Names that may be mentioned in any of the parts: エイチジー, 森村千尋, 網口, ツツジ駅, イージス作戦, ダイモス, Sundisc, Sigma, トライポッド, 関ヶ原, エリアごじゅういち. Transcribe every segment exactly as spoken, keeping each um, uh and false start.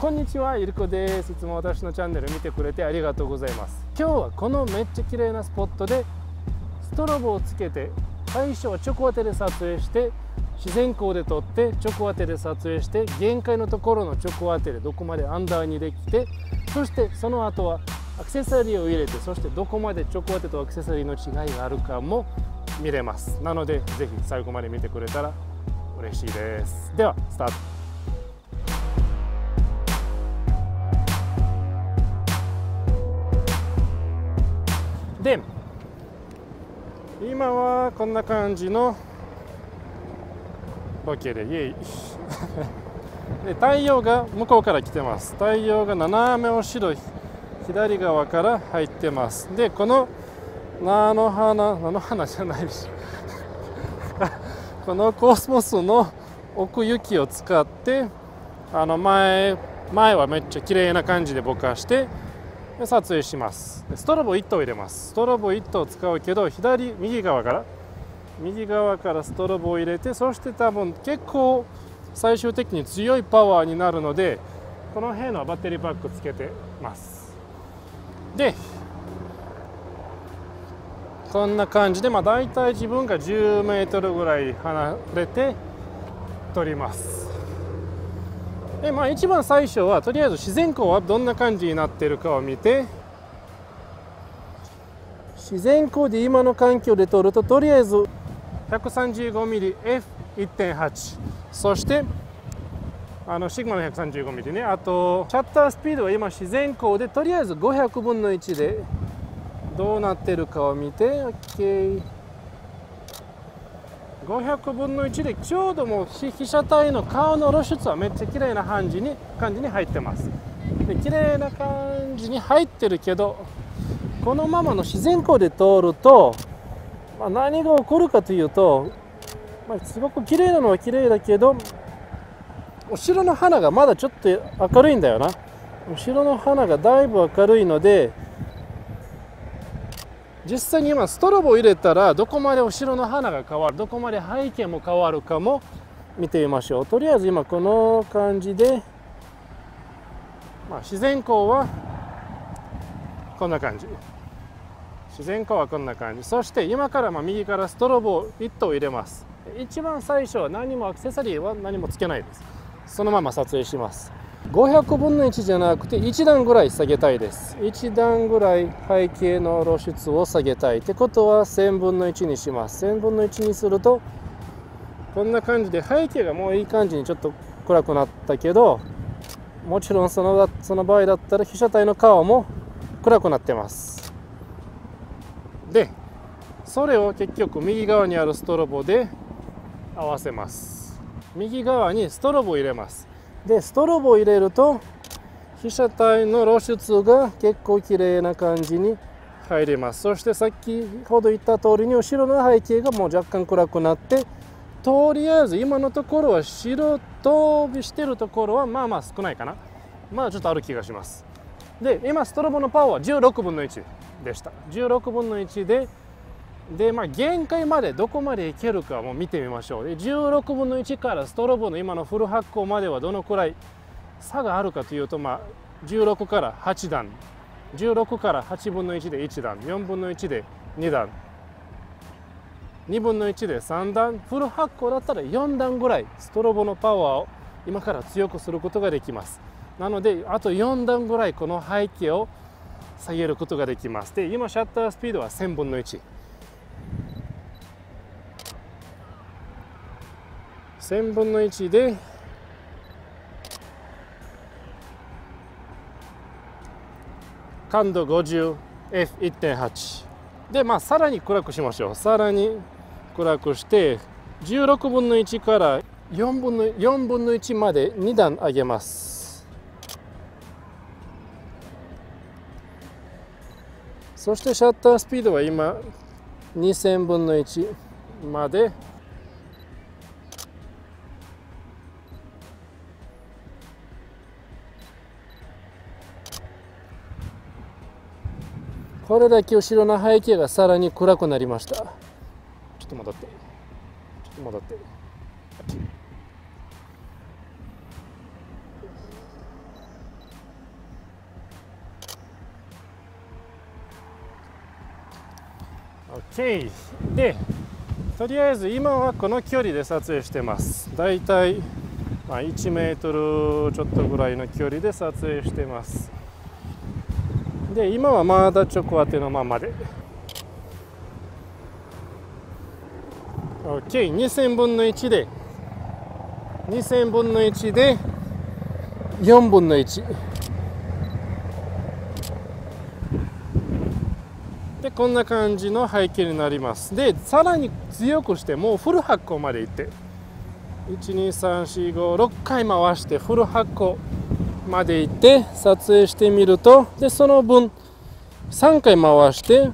こんにちは、ゆりこです。いつも私のチャンネル見てくれてありがとうございます。今日はこのめっちゃ綺麗なスポットでストロボをつけて、最初は直当てで撮影して、自然光で撮って直当てで撮影して、限界のところの直当てでどこまでアンダーにできて、そしてその後はアクセサリーを入れて、そしてどこまで直当てとアクセサリーの違いがあるかも見れます。なので是非最後まで見てくれたら嬉しいです。ではスタート。で今はこんな感じの OK でイエイで、太陽が向こうから来てます。太陽が斜めを白い左側から入ってます。でこの菜の花菜の花じゃないしこのコスモスの奥行きを使って、あの前前はめっちゃ綺麗な感じでぼかして撮影します。ストロボいっ頭入れます。ストロボいっ頭使うけど、左右側から右側からストロボを入れて、そして多分結構最終的に強いパワーになるので、この辺のバッテリーパックつけてます。でこんな感じで、まあ大体自分が じゅうメートル ぐらい離れて撮ります。でまあ、一番最初はとりあえず自然光はどんな感じになっているかを見て、自然光で今の環境で撮ると、とりあえず ひゃくさんじゅうごミリエフいってんはち、 そしてあのシグマの ひゃくさんじゅうごミリ ね、あとシャッタースピードは今自然光でとりあえずごひゃくぶんのいちでどうなってるかを見て、 OK、ごひゃくぶんのいちでちょうどもう被写体の顔の露出はめっちゃ綺麗な感じに感じに入ってます。で綺麗な感じに入ってるけど、このままの自然光で通ると、まあ、何が起こるかというと、まあ、すごく綺麗なのは綺麗だけど、後ろの花がまだちょっと明るいんだよな。後ろの花がだいぶ明るいので、実際に今ストロボを入れたらどこまで後ろの花が変わる、どこまで背景も変わるかも見てみましょう。とりあえず今この感じで、まあ、自然光はこんな感じ、自然光はこんな感じ。そして今からまあ右からストロボをいっ頭入れます。一番最初は何もアクセサリーは何もつけないです。そのまま撮影します。ごひゃくぶんのいちじゃなくていちだんぐらい下げたいです。いちだんぐらい背景の露出を下げたいってことはせんぶんのいちにします。せんぶんのいちにするとこんな感じで、背景がもういい感じにちょっと暗くなったけど、もちろんその、その場合だったら被写体の顔も暗くなってます。でそれを結局右側にあるストロボで合わせます。右側にストロボを入れます。でストロボを入れると被写体の露出が結構綺麗な感じに入ります。そして先ほど言った通りに後ろの背景がもう若干暗くなって、とりあえず今のところは白飛びしてるところはまあまあ少ないかな、まあちょっとある気がします。で今ストロボのパワーはじゅうろくぶんのいちでした。じゅうろくぶんのいちで、でまあ、限界までどこまでいけるかも見てみましょう。でじゅうろくぶんのいちからストロボの今のフル発光まではどのくらい差があるかというと、まあ、じゅうろくからはちだん、じゅうろくからはちぶんのいちでいちだん、よんぶんのいちでにだん、にぶんのいちでさんだん、フル発光だったらよんだんぐらいストロボのパワーを今から強くすることができます。なのであとよんだんぐらいこの背景を下げることができます。で今シャッタースピードはせんぶんのいち、せんぶんのいちで感度 ごじゅうエフいってんはち で、まあ、さらに暗くしましょう。さらに暗くしてじゅうろくぶんのいちからよんぶんのいちまでにだん上げます。そしてシャッタースピードは今にせんぶんのいちまで、これだけ後ろの背景がさらに暗くなりました。ちょっと戻って、ちょっと戻って。OK で、とりあえず今はこの距離で撮影してます。だいたいいちメートルちょっとぐらいの距離で撮影してます。で、今はまだ直当てのままで OK、 にせんぶんのいちでにせんぶんのいちでよんぶんのいちで、こんな感じの背景になります。で、さらに強くしてもうフル発光までいっていちにさんしごろっかい回してフル発光までいって撮影してみると、でその分さんかい回して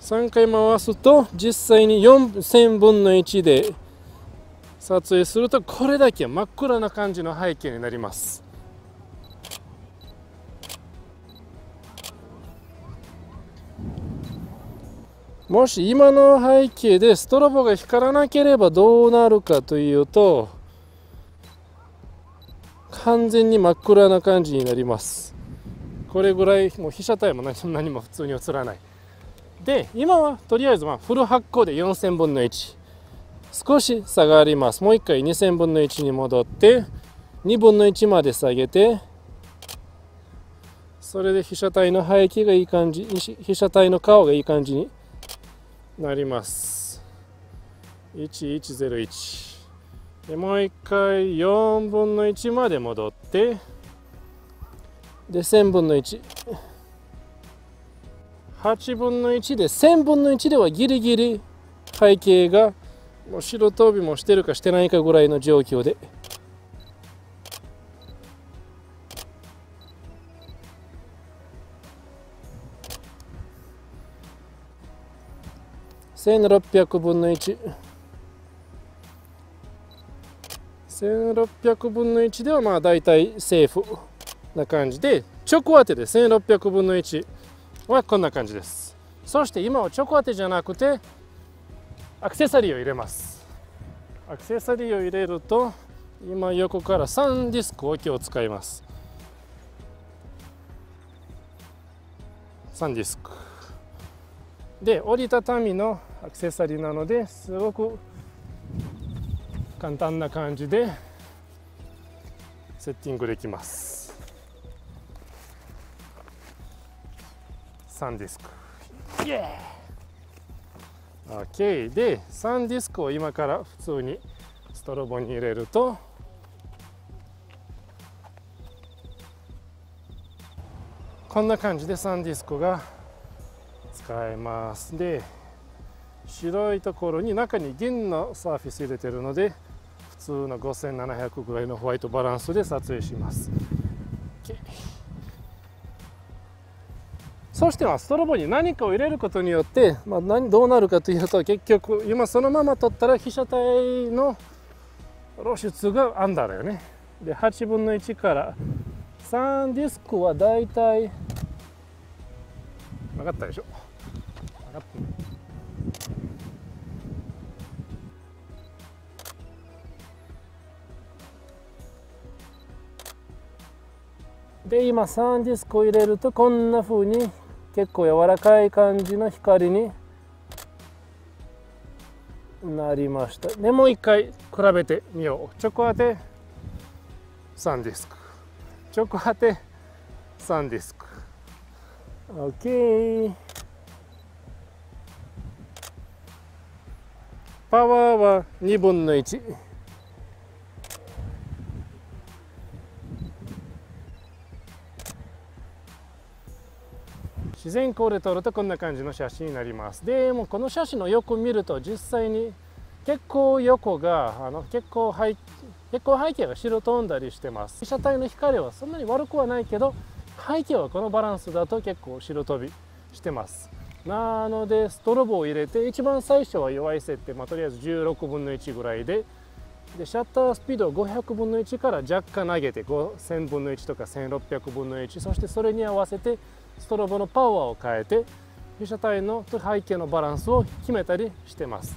さんかい回すと実際によんせんぶんのいちで撮影するとこれだけ真っ暗な感じの背景になります。もし今の背景でストロボが光らなければどうなるかというと完全に真っ暗な感じになります。これぐらいもう被写体も何も普通に映らない。で、今はとりあえずまあフル発光でよんせんぶんのいち、少し差があります。もういっかいにせんぶんのいちに戻ってにぶんのいちまで下げて、それで被写体の背景がいい感じ、被写体の顔がいい感じになります。いちいちゼロいちで、もういっかいよんぶんのいちまで戻ってでせんぶんのいち、はちぶんのいちでせんぶんのいちではギリギリ背景がもう白飛びもしてるかしてないかぐらいの状況で、せんろっぴゃくぶんのいち せんろっぴゃくぶんのいちではまあ大体セーフな感じで、直当てでせんろっぴゃくぶんのいちはこんな感じです。そして今は直当てじゃなくてアクセサリーを入れます。アクセサリーを入れると今横からサンディスクを今日使います。サンディスクで折りたたみのアクセサリーなのですごく簡単な感じでセッティングできます。サンディスクイエー OK でサンディスクを今から普通にストロボに入れるとこんな感じでサンディスクが使えます。で、白いところに中に銀のサーフェス入れてるので普通のごせんななひゃくぐらいのホワイトバランスで撮影します。そしてはストロボに何かを入れることによって、まあ、何どうなるかというと結局今そのまま撮ったら被写体の露出がアンダーだよね。ではちぶんのいちからサンディスクはだいたい分かったでしょ。分かったで今サンディスクを入れるとこんな風に結構柔らかい感じの光になりました。でもう一回比べてみよう。直当てサンディスク直当てサンディスク OK パワーはにぶんのいち自然光で撮るとこんな感じの写真になります。でもこの写真の横見ると実際に結構横があの結構背結構背景が白飛んだりしてます。被写体の光はそんなに悪くはないけど背景はこのバランスだと結構白飛びしてます。なのでストロボを入れて一番最初は弱い設定、まあ、とりあえずじゅうろくぶんのいちぐらいで、でシャッタースピードをごひゃくぶんのいちから若干投げてごせんぶんのいちとかせんろっぴゃくぶんのいち、そしてそれに合わせてストロボのパワーを変えて被写体の背景のバランスを決めたりしてます。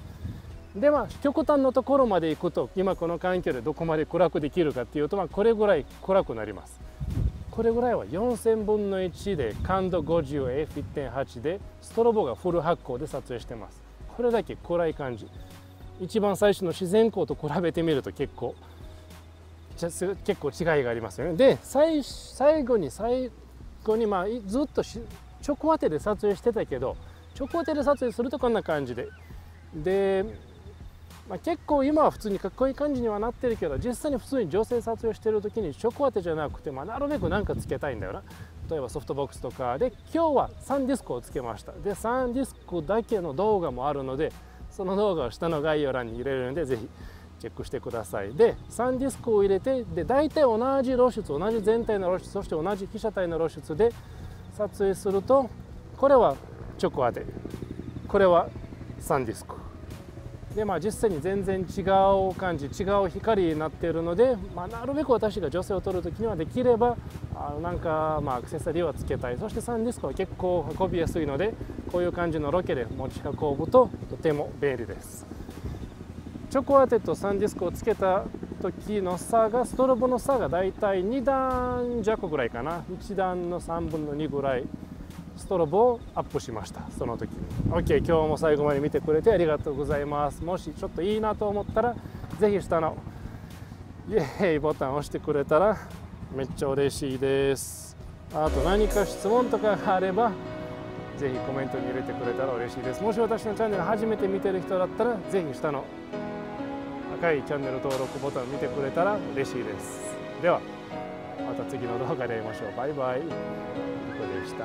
でまあ極端のところまで行くと今この環境でどこまで暗くできるかっていうと、まあ、これぐらい暗くなります。これぐらいはよんせんぶんのいちで感度 ごじゅうエフいってんはち でストロボがフル発光で撮影してます。これだけ暗い感じ、一番最初の自然光と比べてみると結構結構違いがありますよね。で 最, 最後に最後にまあずっと直当てで撮影してたけど、直当てで撮影するとこんな感じでで、まあ、結構今は普通にかっこいい感じにはなってるけど、実際に普通に女性撮影してる時に直当てじゃなくて、まあ、なるべく何かつけたいんだよな。例えばソフトボックスとかで今日はサンディスクをつけました。でサンディスクだけの動画もあるので、その動画を下の概要欄に入れるのでぜひチェックしてください。でサンディスクを入れて、で大体同じ露出、同じ全体の露出、そして同じ被写体の露出で撮影すると、これは直当て、これはサンディスクで、まあ、実際に全然違う感じ、違う光になっているので、まあ、なるべく私が女性を撮るときにはできればあなんかまあアクセサリーはつけたい。そしてサンディスクは結構運びやすいので、こういう感じのロケで持ち運ぶととても便利です。チョコ当てとサンディスクをつけた時の差が、ストロボの差がだいたいにだんじゃこぐらいかな、いちだんのさんぶんのにぐらいストロボをアップしました、その時。 OK、 今日も最後まで見てくれてありがとうございます。もしちょっといいなと思ったらぜひ下のイエーイボタンを押してくれたらめっちゃ嬉しいです。あと何か質問とかがあればぜひコメントに入れてくれたら嬉しいです。もし私のチャンネル初めて見てる人だったらぜひ下の赤いチャンネル登録ボタンを見てくれたら嬉しいです。ではまた次の動画で会いましょう。バイバイ。リコでした。